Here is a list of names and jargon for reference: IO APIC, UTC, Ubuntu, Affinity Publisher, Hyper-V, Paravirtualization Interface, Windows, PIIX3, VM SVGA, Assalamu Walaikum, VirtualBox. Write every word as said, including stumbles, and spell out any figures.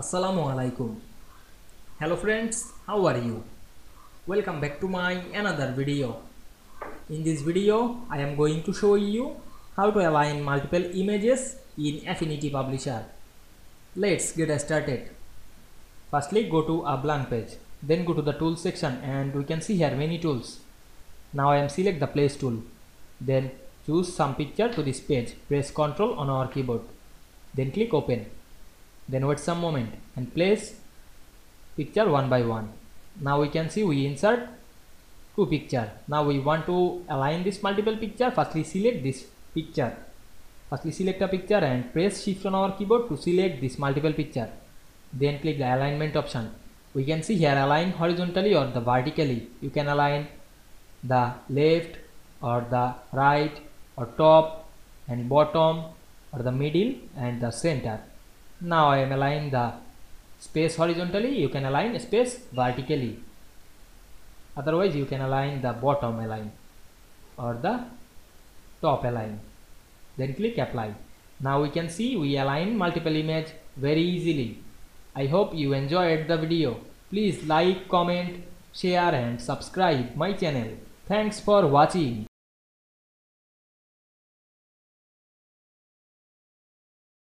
Assalamu alaikum. Hello friends, how are you? Welcome back to my another video. In this video, I am going to show you how to align multiple images in Affinity Publisher. Let's get started. Firstly, go to a blank page. Then go to the tools section and we can see here many tools. Now I am select the place tool. Then choose some picture to this page. Press Ctrl on our keyboard. Then click open. Then wait some moment and place picture one by one. Now we can see we insert two picture. Now we want to align this multiple picture. Firstly select this picture. Firstly select a picture and press shift on our keyboard to select this multiple picture. Then click the alignment option. We can see here align horizontally or the vertically. You can align the left or the right or top and bottom or the middle and the center. Now I am aligning the space horizontally. You can align space vertically. Otherwise you can align the bottom align or the top align. Then click apply. Now we can see we align multiple image very easily. I hope you enjoyed the video. Please like, comment, share and subscribe my channel. Thanks for watching.